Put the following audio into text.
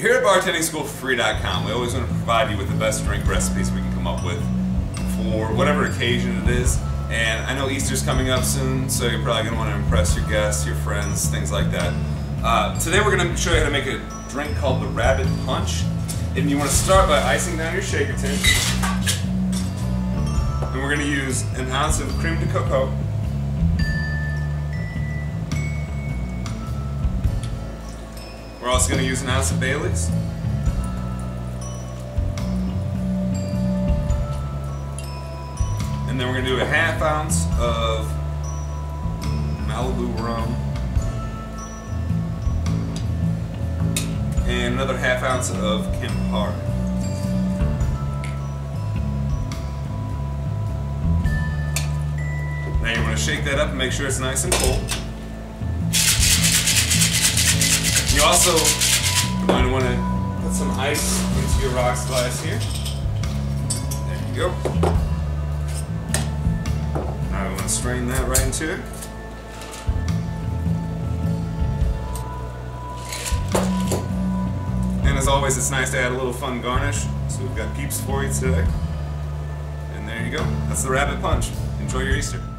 Here at bartendingschoolforfree.com, we always want to provide you with the best drink recipes we can come up with for whatever occasion it is. And I know Easter's coming up soon, so you're probably going to want to impress your guests, your friends, things like that. Today we're going to show you how to make a drink called the Rabbit Punch. And you want to start by icing down your shaker tin. And we're going to use an ounce of creme de cacao, we're also going to use an ounce of Bailey's, and then we're going to do a half ounce of Malibu Rum, and another half ounce of Campari. Now you want to shake that up and make sure it's nice and cold. You also going to want to put some ice into your rocks glass here. There you go. Now we want to strain that right into it. As always, it's nice to add a little fun garnish, so we've got peeps for you today. And there you go. That's the Rabbit Punch. Enjoy your Easter.